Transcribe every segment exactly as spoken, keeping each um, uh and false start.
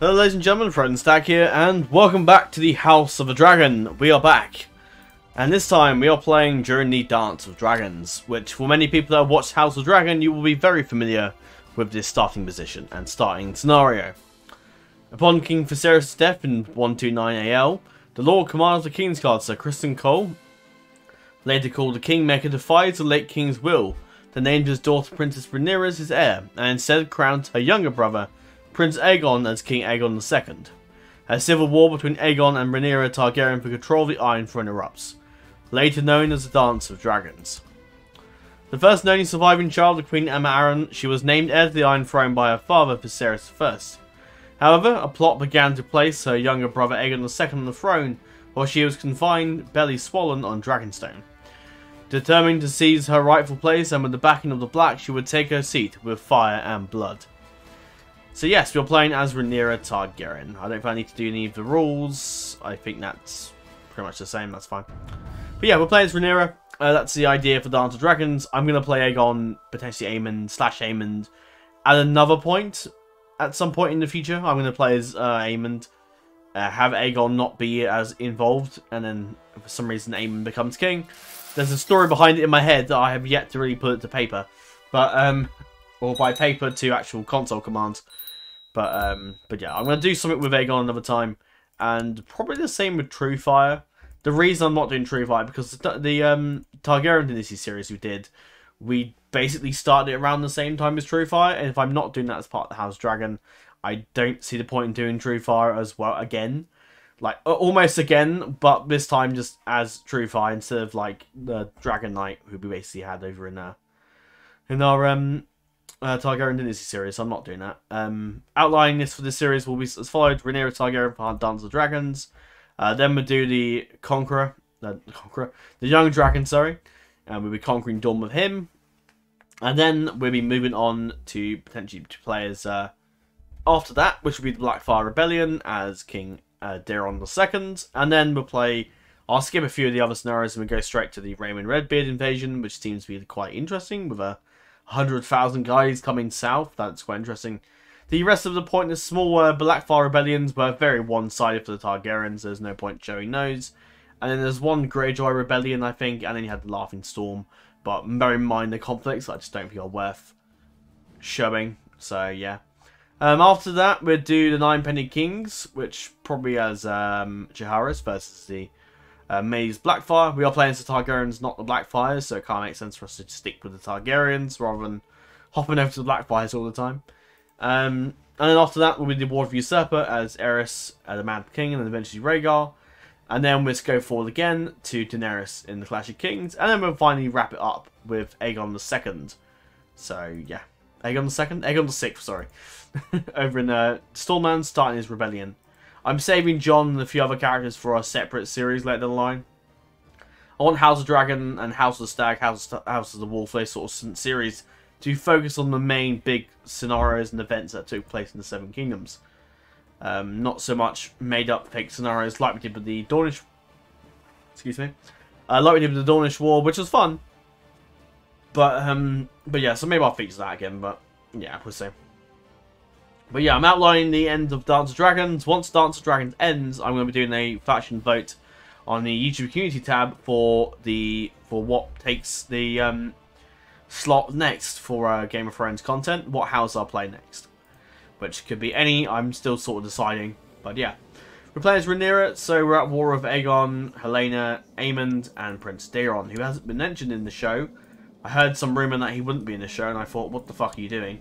Hello ladies and gentlemen, FrozenStag here, and welcome back to the House of the Dragon. We are back, and this time we are playing during the Dance of Dragons, which for many people that have watched House of the Dragon, you will be very familiar with this starting position and starting scenario. Upon King Viserys' death in one twenty-nine A L, the Lord Commander of the King's Guard, Ser Criston Cole, later called the Kingmaker, defies the late King's will, then named his daughter Princess Rhaenyra as his heir, and instead crowned her younger brother, Prince Aegon, as King Aegon the Second. A civil war between Aegon and Rhaenyra Targaryen for control of the Iron Throne erupts, later known as the Dance of Dragons. The first known surviving child of Queen Aemma Arryn, she was named heir to the Iron Throne by her father, Viserys the First. However, a plot began to place her younger brother Aegon the Second on the throne, while she was confined, belly swollen, on Dragonstone. Determined to seize her rightful place, and with the backing of the Black, she would take her seat with fire and blood. So yes, we're playing as Rhaenyra Targaryen. I don't think I need to do any of the rules. I think that's pretty much the same. That's fine. But yeah, we're playing as Rhaenyra. Uh, that's the idea for Dance of Dragons. I'm going to play Aegon, potentially Aemond, slash Aemond. At another point, at some point in the future, I'm going to play as uh, Aemond. Uh, have Aegon not be as involved. And then, for some reason, Aemond becomes king. There's a story behind it in my head that I have yet to really put it to paper. But, um, or by paper to actual console commands. But um, but yeah, I'm going to do something with Aegon another time. And probably the same with Truefire. The reason I'm not doing Truefire, because the, the um, Targaryen Dynasty series we did, we basically started it around the same time as Truefire. And if I'm not doing that as part of the House Dragon, I don't see the point in doing Truefire as well again. Like, almost again, but this time just as Truefire instead of, like, the Dragon Knight, who we basically had over in, uh, in our... um. Uh, Targaryen Dynasty series, so I'm not doing that. Um, outlining this for this series will be as follows: Rhaenyra Targaryen for Dance of Dragons. Uh, then we'll do the Conqueror, uh, the Conqueror, the Young Dragon, sorry. And we'll be conquering Dawn with him. And then we'll be moving on to potentially to play as, uh, after that, which will be the Blackfyre Rebellion as King uh, Daemon the Second. And then we'll play, I'll skip a few of the other scenarios and we'll go straight to the Raymond Redbeard invasion, which seems to be quite interesting with a one hundred thousand guys coming south. That's quite interesting. The rest of the point is smaller. Blackfyre Rebellions were very one-sided for the Targaryens. There's no point showing those. And then there's one Greyjoy Rebellion, I think. And then you had the Laughing Storm. But bear in mind the conflicts, I just don't think are worth showing. So, yeah. Um, after that, we'll do the Nine Penny Kings, which probably has um, Jacaerys versus the Uh, Maze Blackfyre. We are playing as the Targaryens, not the Blackfyres, so it kind of makes sense for us to stick with the Targaryens rather than hopping over to the Blackfyres all the time. Um, and then after that, we'll be the War of Usurper as Aerys, uh, the Mad King, and then eventually Rhaegar. And then we'll go forward again to Daenerys in the Clash of Kings. And then we'll finally wrap it up with Aegon the Second. So, yeah. Aegon the Second? Aegon the Sixth, sorry. Over in uh, Stormlands, starting his rebellion. I'm saving Jon and a few other characters for our separate series later down the line. I want House of Dragon and House of the Stag, House of, House of the Wolf, those sort of series to focus on the main big scenarios and events that took place in the Seven Kingdoms. Um, not so much made up fake scenarios like we did with the Dornish... Excuse me. Uh, like we did with the Dornish War, which was fun. But, um, but yeah, so maybe I'll feature that again, but yeah, we'll see. But yeah, I'm outlining the end of Dance of Dragons. Once Dance of Dragons ends, I'm going to be doing a faction vote on the YouTube community tab for the for what takes the um, slot next for uh, Game of Thrones content. What house I'll play next, which could be any. I'm still sort of deciding. But yeah, we're playing as Rhaenyra, so we're at war with Aegon, Helena, Aemond, and Prince Daemon, who hasn't been mentioned in the show. I heard some rumor that he wouldn't be in the show, and I thought, what the fuck are you doing?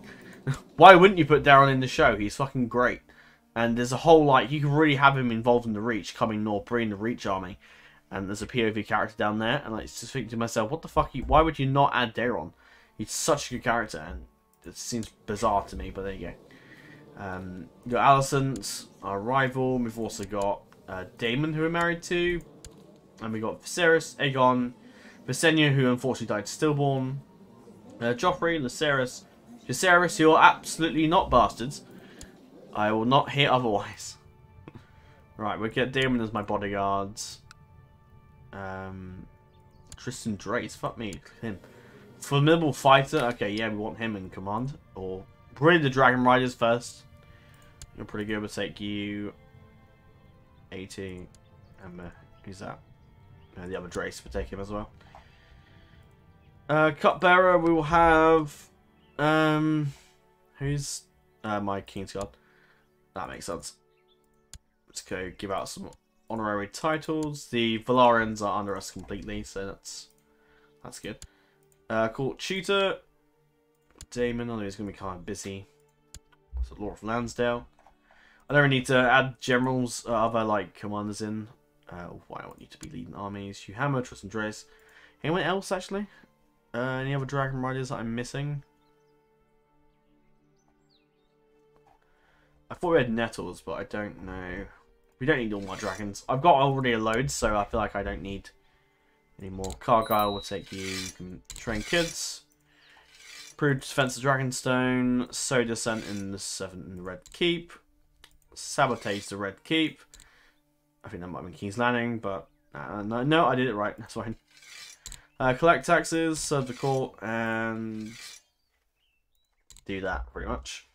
Why wouldn't you put Daemon in the show? He's fucking great. And there's a whole, like, you can really have him involved in the Reach, coming North Bree in the Reach army. And there's a P O V character down there. And I was just thinking to myself, what the fuck, you, why would you not add Daemon? He's such a good character. And it seems bizarre to me, but there you go. Um, got Alicent, our rival. We've also got uh, Daemon, who we're married to. And we got Viserys, Aegon, Visenya, who unfortunately died stillborn. Uh, Joffrey, Lucerys. Jacaerys, who are absolutely not bastards. I will not hear otherwise. Right, we'll get Daemon as my bodyguards. Um, Tristan Drace, fuck me, him. Formidable fighter, okay, yeah, we want him in command. Or probably the Dragon Riders first. You're pretty good, we'll take you. eighteen. And uh, use that. And the other Drace will take him as well. Uh, Cupbearer, we will have. Um, who's. Uh, my King's Guard. That makes sense. Let's go give out some honorary titles. The Velaryons are under us completely, so that's that's good. Uh, Court Tutor. Daemon, although he's going to be kind of busy. So Lord of Lansdale. I don't really need to add generals, uh, other like commanders in. Uh, why don't need to be leading armies? Hugh Hammer, Tristan Drace. Anyone else actually? Uh, any other dragon riders that I'm missing? I thought we had Nettles, but I don't know. We don't need all my dragons. I've got already a load, so I feel like I don't need any more. Cargyll will take you. You can train kids. Improved defense of Dragonstone. Sow Descent in the Seven in the Red Keep. Sabotage the Red Keep. I think that might have been King's Landing, but uh, no, no, I did it right. That's fine. Uh, collect taxes, serve the court, and do that pretty much.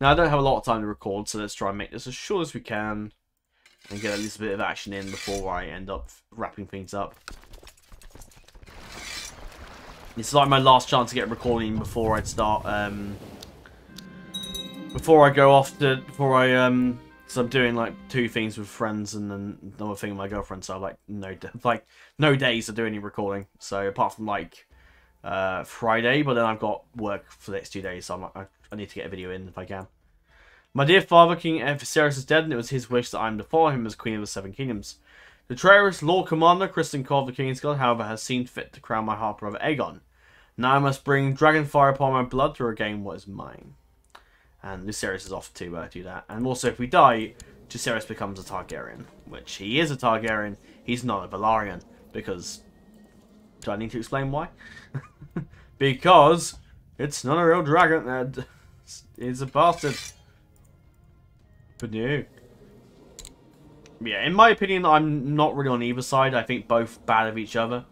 Now, I don't have a lot of time to record, so let's try and make this as short as we can and get at least a bit of action in before I end up wrapping things up. It's like my last chance to get recording before I start, um, before I go off to, before I, um, so I'm doing like two things with friends and then another thing with my girlfriend, so I have like no, like, no days to do any recording. So, apart from like, uh, Friday, but then I've got work for the next two days, so I'm like, I I need to get a video in if I can. My dear father, King Viserys is dead, and it was his wish that I am to follow him as Queen of the Seven Kingdoms. The traitorous Lord Commander, Criston Cole, the King's Guard, however, has seen fit to crown my half brother Aegon. Now I must bring Dragonfire upon my blood to regain what is mine. And Lucerys is off to uh, do that. And also, if we die, Jacaerys becomes a Targaryen, which he is a Targaryen. He's not a Velaryon, because... Do I need to explain why? Because it's not a real dragon. Uh, It's a bastard. But no. Yeah, in my opinion, I'm not really on either side. I think both bad of each other.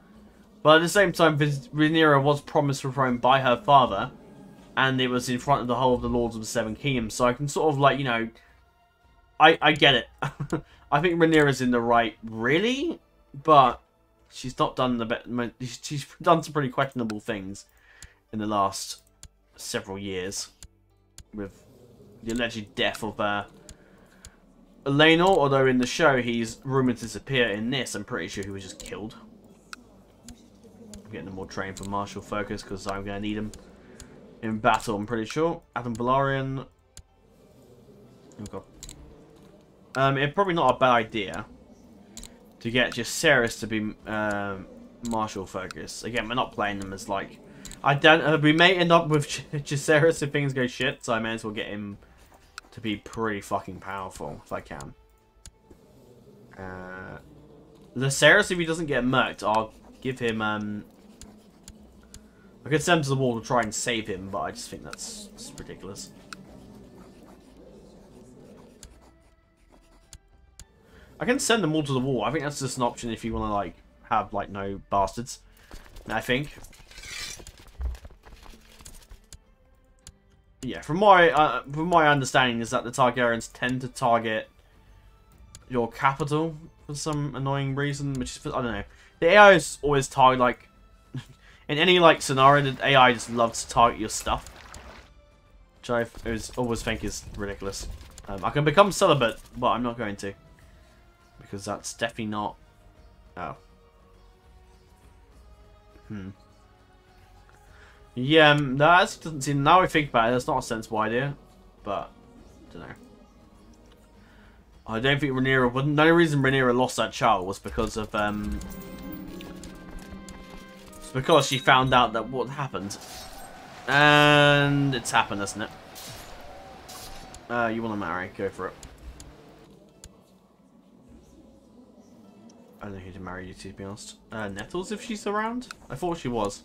But at the same time, Rhaenyra was promised the throne by her father. And it was in front of the whole of the Lords of the Seven Kingdoms. So I can sort of like, you know... I, I get it. I think Rhaenyra's in the right, really? But she's not done the be she's done some pretty questionable things in the last several years. With the alleged death of uh, Elenor, although in the show he's rumoured to disappear. In this, I'm pretty sure he was just killed. I'm getting more trained for martial focus because I'm going to need him in battle, I'm pretty sure. Addam Velaryon. Oh god. Um, it's probably not a bad idea to get Jacaerys to be uh, martial focus. Again, we're not playing them as like... I don't. Uh, we may end up with Jacaerys if things go shit, so I may as well get him to be pretty fucking powerful if I can. Uh, Lucerys, if he doesn't get murked, I'll give him. Um, I could send him to the wall to try and save him, but I just think that's, that's ridiculous. I can send them all to the wall. I think that's just an option if you want to like have like no bastards. I think. Yeah, from my uh, from my understanding is that the Targaryens tend to target your capital for some annoying reason, which is, I don't know. The A I is always target, like, in any, like, scenario, the A I just loves to target your stuff. Which I always, always think is ridiculous. Um, I can become celibate, but I'm not going to. Because that's definitely not... Oh. Hmm. Yeah, um, that doesn't seem. Now I think about it, that's not a sensible idea, but I don't know. I don't think Rhaenyra wouldn't. The only reason Rhaenyra lost that child was because of um, it's because she found out that what happened, and it's happened, isn't it? Uh, you want to marry? Go for it. I don't know who to marry you to, to be honest. Uh, Nettles, if she's around. I thought she was.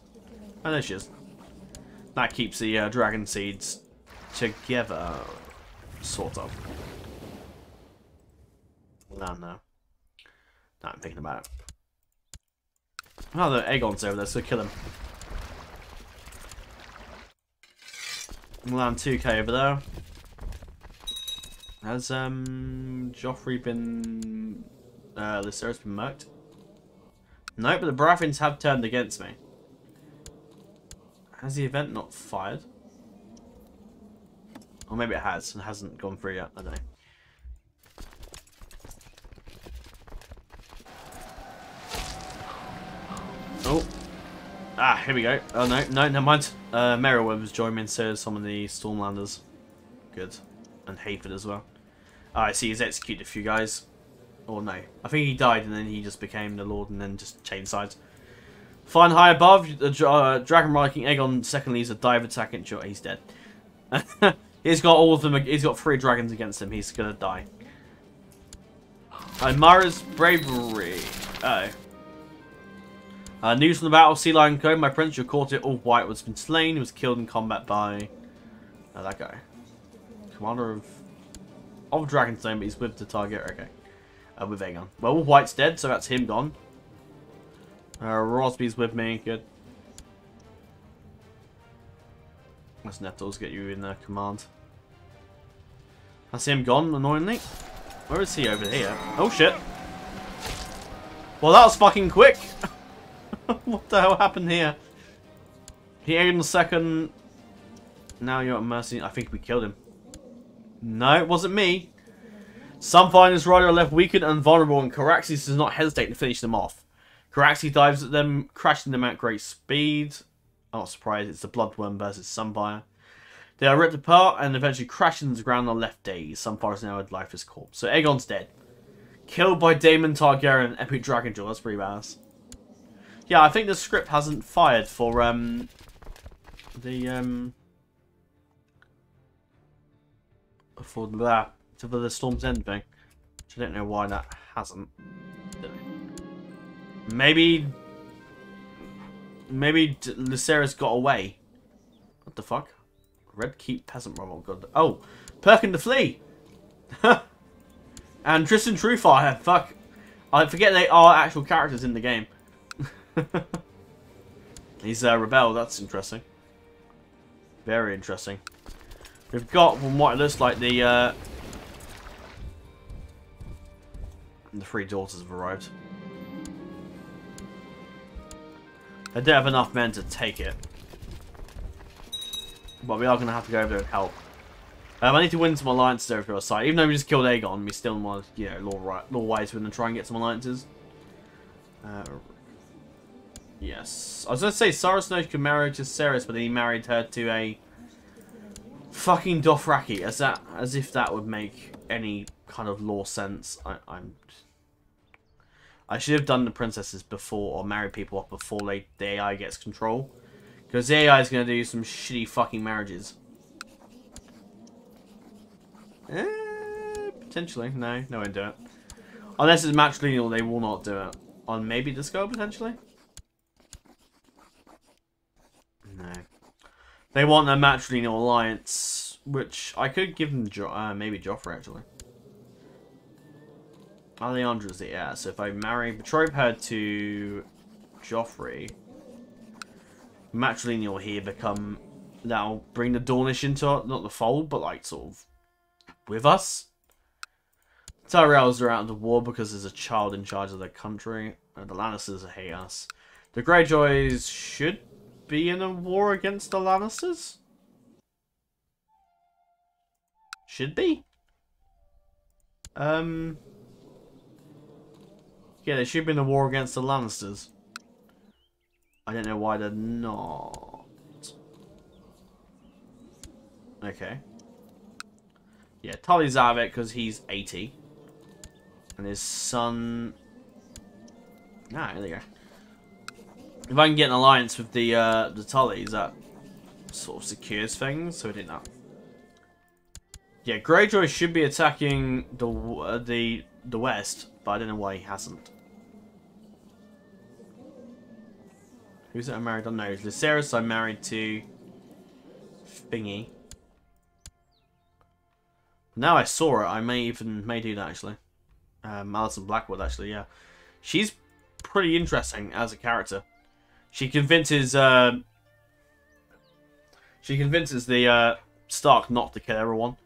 I know she is. That keeps the uh, dragon seeds together, sort of. No, no. No, I'm thinking about it. Oh, the Aegon's over there, so kill him. We'll land two K over there. Has um Joffrey been uh Lucerys been murked? No, but the Baratheons have turned against me. Has the event not fired? Or maybe it has and hasn't gone through yet, I don't know. Oh. Ah, here we go. Oh no, no, never mind. Uh, Merryweather's joined me, and so some of the Stormlanders. Good. And Hayford as well. Alright, so he's executed a few guys. Or no. I think he died and then he just became the Lord and then just changed sides. Fine high above. The uh, Dragon Viking Aegon second leads a dive attack and sure, he's dead. He's got all of them. He's got three dragons against him. He's gonna die. Uh, Mara's bravery. Uh oh. Uh, news from the battle of Sea Lion Cove. My prince, your courtier, all white, was been slain. He was killed in combat by uh, that guy. Commander of of Dragonstone, but he's with the Targaryen. Okay. Uh, with Aegon. Well, all white's dead, so that's him gone. Uh, Rosby's with me. Good. Let's Nettles get you in uh, command. That's him gone, annoyingly. Where is he over here? Oh, shit. Well, that was fucking quick. What the hell happened here? He aimed the second. Now you're at mercy. I think we killed him. No, it wasn't me. Sunfire and his rider are left weakened and vulnerable, and Caraxes does not hesitate to finish them off. Caraxes dives at them, crashing them at great speed. I'm not surprised, it's the Bloodworm versus Sunfire. They are ripped apart and eventually crash into the ground on left days. Sunfire is now a lifeless corpse. So Aegon's dead. Killed by Daemon Targaryen, epic dragon jaw. That's pretty badass. Yeah, I think the script hasn't fired for um the um for that for the Storm's End thing. Which I don't know why that hasn't. Maybe maybe Lucerys got away. What the fuck? Red Keep peasant robot. God. Oh, Perkin the Flea. And Tristan Truefire. Fuck, I forget they are actual characters in the game. He's a uh, rebel. That's interesting. Very interesting. We've got from what it looks like the uh, the three daughters have arrived. I don't have enough men to take it, but we are going to have to go over there and help. Um, I need to win some alliances there for our side. Even though we just killed Aegon, we still want to, you know, law, law wise win and try and get some alliances. Uh, Yes. I was going to say, Sarah Snow could marry to Ceres, but then he married her to a fucking Dothraki. As that, as if that would make any kind of law sense. I, I'm... I should have done the princesses before, or married people off before they, the A I gets control. Because the A I is going to do some shitty fucking marriages. Eh, potentially. No, no one do it. Unless it's matrilineal, they will not do it. On maybe Disco, potentially? No. They want a matrilineal alliance, which I could give them jo uh, maybe Joffrey, actually. Alyandra's the heir, so if I marry, betroth her to Joffrey, matrilineal here become, that'll bring the Dornish into, not the fold, but like sort of with us. Tyrells are out of the war because there's a child in charge of their country, and the Lannisters hate us. The Greyjoys should be in a war against the Lannisters? Should be. Um. Yeah, they should be in a war against the Lannisters. I don't know why they're not. Okay. Yeah, Tully's out of it because he's eighty. And his son. Ah, there you go. If I can get an alliance with the uh, the Tullys, that sort of secures things, so we did that. Yeah, Greyjoy should be attacking the uh, the the West, but I don't know why he hasn't. Who's it I'm married on? No, it's Lucerys. I'm married to Thingy. Now I saw it. I may even may do that actually. Um, Alison Blackwood actually, yeah, she's pretty interesting as a character. She convinces uh, she convinces the uh, Stark not to kill everyone.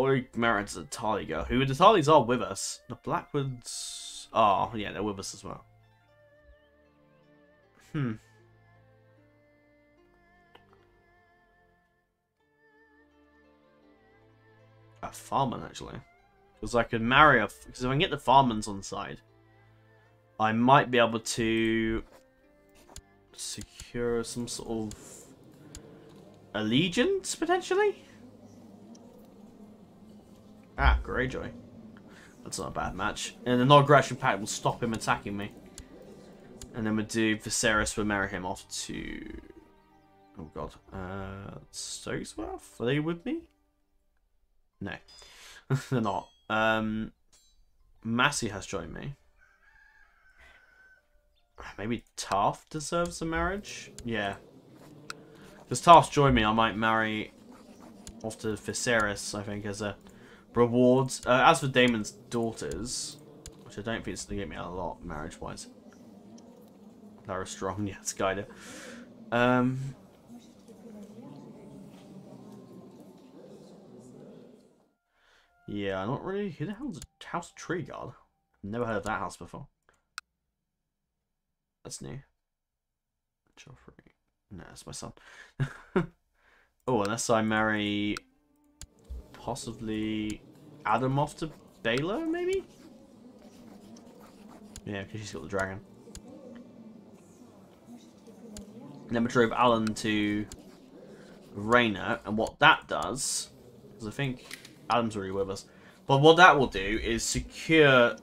Or Merritt's a Targa, who the Tarlys are with us. The Blackwoods are, yeah, they're with us as well. Hmm. A Farman, actually. Because I could marry a... Because if I can get the Farmans on side, I might be able to secure some sort of allegiance, potentially? Ah, Greyjoy. That's not a bad match. And the non-aggression pact will stop him attacking me. And then we do Viserys, we'll marry him off to... Oh god. Uh, Stokesworth? Are they with me? No. They're not. Um, Massey has joined me. Maybe Taft deserves a marriage? Yeah. Because Taft joined me, I might marry off to Viserys, I think, as a reward. Uh, as for Daemon's daughters, which I don't think is going to get me a lot marriage-wise. Lara Strong, yeah, it's guided. Um... Yeah, I'm not really... Who the hell's a House Tree Guard? Never heard of that house before. That's new. Joffrey. No, that's my son. Oh, unless I marry... Possibly... Adam off to Baelor, maybe? Yeah, because she's got the dragon. And then we drove Alan to... Rhaena, and what that does... Because I think... Adam's already with us. But what that will do is secure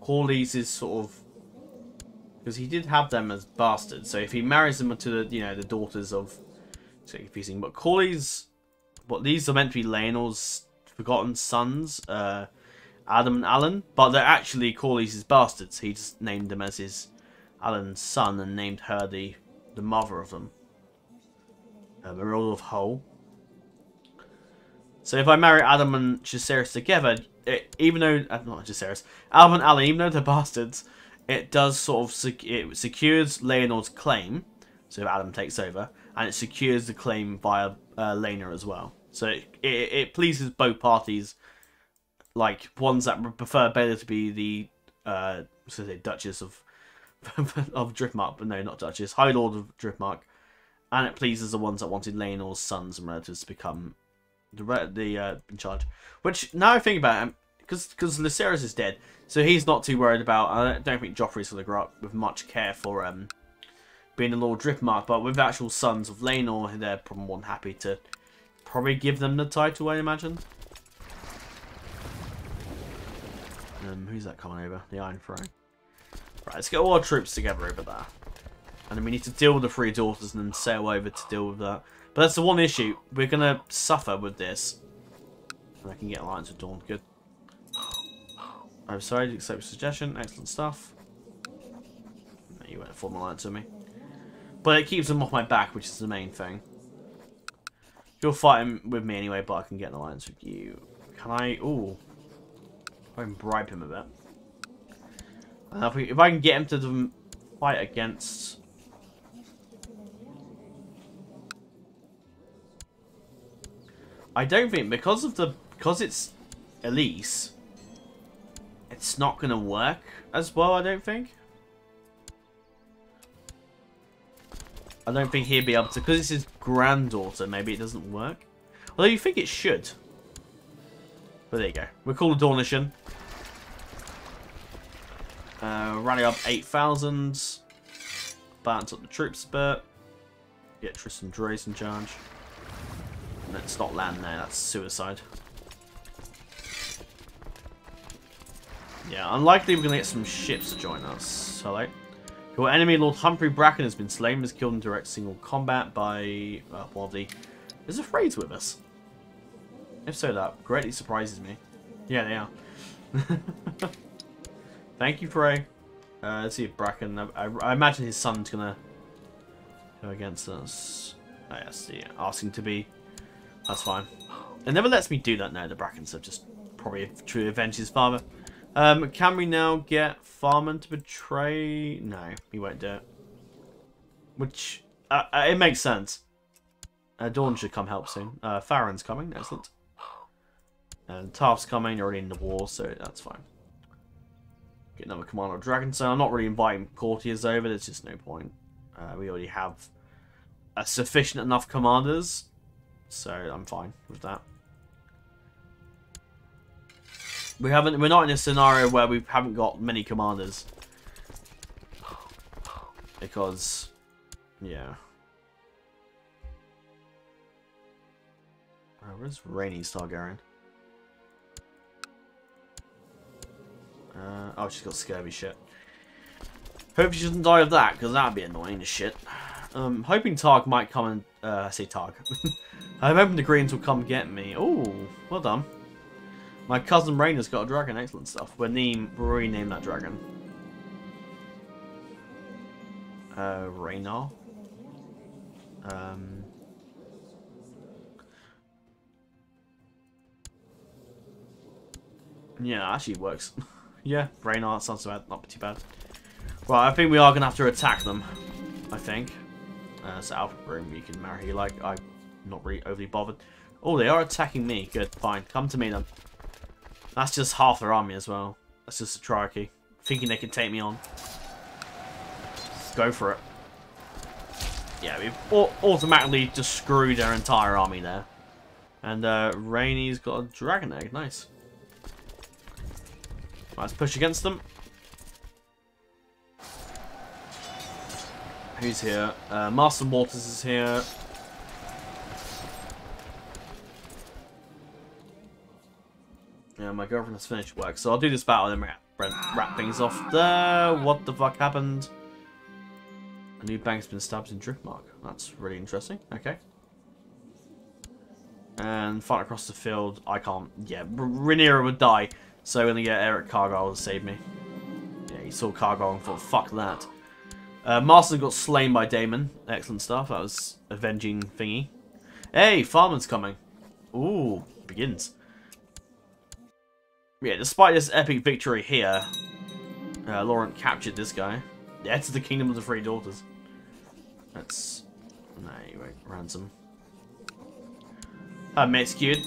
Corlys's sort of... Because he did have them as bastards. So if he marries them to the, you know, the daughters of... It's confusing. But Corlys... What, these are meant to be Laenel's forgotten sons. Uh, Adam and Alan. But they're actually Corlys's bastards. He just named them as his Alan's son and named her the, the mother of them. Uh, Merilda of Hull. So if I marry Adam and Jacaerys together, it, even though uh, not Jacaerys, Adam and Alan, even though they're bastards, it does sort of sec it secures Laenor's claim. So if Adam takes over, and it secures the claim via uh, Rhaenyra as well. So it, it it pleases both parties, like ones that prefer Baelor to be the uh, so say Duchess of of Driftmark, but no, not Duchess, High Lord of Driftmark, and it pleases the ones that wanted Laenor's sons and relatives to become. The the uh, in charge, which now I think about him, because because Lucerys is dead, so he's not too worried about. I don't think Joffrey's gonna grow up with much care for um being the Lord Driftmark, but with actual sons of Laenor, they're probably more than happy to probably give them the title. I imagine. Um, who's that coming over? The Iron Throne. Right, let's get all our troops together over there, and then we need to deal with the three daughters and then sail over to deal with that. But that's the one issue. We're going to suffer with this. And I can get Alliance with Dawn. Good. I'm sorry. Accept your suggestion. Excellent stuff. No, you won't form an alliance with me. But it keeps them off my back, which is the main thing. You're fighting with me anyway, but I can get an alliance with you. Can I... Ooh. I can bribe him a bit. And if, we, if I can get him to the fight against... I don't think because of the because it's Elise, it's not gonna work as well. I don't think. I don't think he'd be able to because it's his granddaughter. Maybe it doesn't work. Although you think it should. But there you go. We're called Dornishan. Uh, rally up eight thousand. Balance up the troops a bit. Get Tristan Drace in charge. Let's not land there, that's suicide. Yeah, unlikely we're going to get some ships to join us. Hello. Your enemy, Lord Humphrey Bracken, has been slain, was killed in direct single combat by... Uh, Waddy. Is a phrase with us? If so, that greatly surprises me. Yeah, they are. Thank you, Frey. Uh, let's see if Bracken... I, I, I imagine his son's going to go against us. Oh, yes, yeah, asking to be... That's fine. It never lets me do that now, the Brackens are just probably to avenge his father. Um, can we now get Farman to betray? No, he won't do it. Which, uh, uh, it makes sense. Uh, Dawn should come help soon. Uh, Farron's coming, excellent. And Taft's coming, you're already in the war, so that's fine. Get another commander of Dragonstone. I'm not really inviting courtiers over, there's just no point. Uh, we already have a sufficient enough commanders, so I'm fine with that. We haven't, we're not in a scenario where we haven't got many commanders. Because, yeah. Oh, where's Rhaenyra Targaryen? Uh, oh, she's got scurvy shit. Hope she doesn't die of that, because that'd be annoying as shit. Um, hoping Targ might come and... Uh, I say Targ. I'm hoping the Greens will come get me. Ooh, well done. My cousin Rhaenyra's got a dragon. Excellent stuff. We'll name, we'll rename that dragon. Uh, Rhaenyra. Um... Yeah, that actually works. Yeah, Rhaenyra, sounds bad. Not too bad. Well, I think we are going to have to attack them, I think. Uh, so Alpha Room, you can marry you like. I'm not really overly bothered. Oh, they are attacking me. Good, fine. Come to me then. That's just half their army as well. That's just a triarchy. Thinking they can take me on. Let's go for it. Yeah, we've automatically just screwed their entire army there. And uh, Rhaenyra's got a dragon egg. Nice. Let's push against them. Who's here? Uh, Master Mortis is here. Yeah, my girlfriend has finished work, so I'll do this battle and then wrap, wrap things off there. What the fuck happened? A new bank's been stabbed in Driftmark. That's really interesting. Okay. And fight across the field. I can't. Yeah, Rhaenyra would die. So we're going to get Eric Cargyll to save me. Yeah, he saw Cargyll and thought, fuck that. Uh, Marston got slain by Daemon. Excellent stuff. That was avenging thingy. Hey, Farman's coming. Ooh, begins. Yeah, despite this epic victory here, uh, Laurent captured this guy. The heir to the Kingdom of the Three Daughters. That's... No, anyway, ransom. Her mate's cute.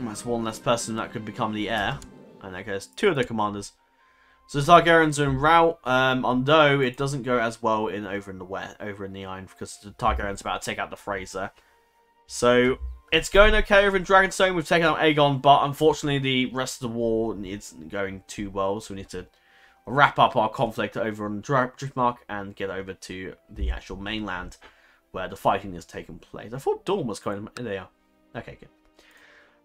That's one less person that could become the heir. And that goes two of the commanders. So the Targaryens are in rout. Um, although it doesn't go as well in over in the west, over in the Iron, because the Targaryens about to take out the Fraser. So it's going okay over in Dragonstone. We've taken out Aegon, but unfortunately the rest of the war isn't going too well. So we need to wrap up our conflict over on Driftmark and get over to the actual mainland where the fighting has taken place. I thought Dawn was going. There they are. Okay, good.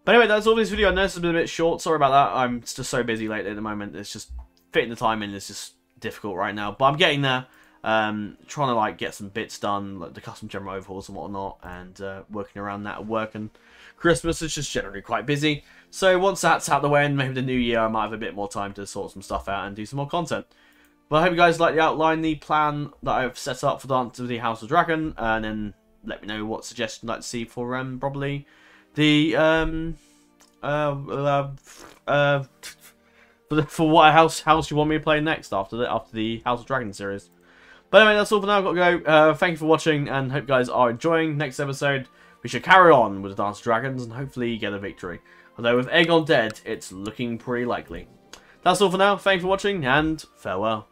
But anyway, that's all this video. I know it's been a bit short. Sorry about that. I'm just so busy lately at the moment. It's just fitting the time in is just difficult right now. But I'm getting there. Um, trying to like get some bits done, like the custom general overhauls and whatnot, and uh, working around that at work. And Christmas is just generally quite busy. So once that's out of the way, and maybe the new year, I might have a bit more time to sort some stuff out and do some more content. But I hope you guys like the outline, the plan that I've set up for Dance of the House of Dragon, and then let me know what suggestions you'd like to see for um probably. The, um, uh, uh, uh, for what house house you want me to play next after the, after the House of Dragon series. But anyway, that's all for now. I've got to go. Uh, thank you for watching and hope you guys are enjoying. Next episode, we should carry on with the Dance of Dragons and hopefully get a victory. Although with Aegon dead, it's looking pretty likely. That's all for now. Thank you for watching and farewell.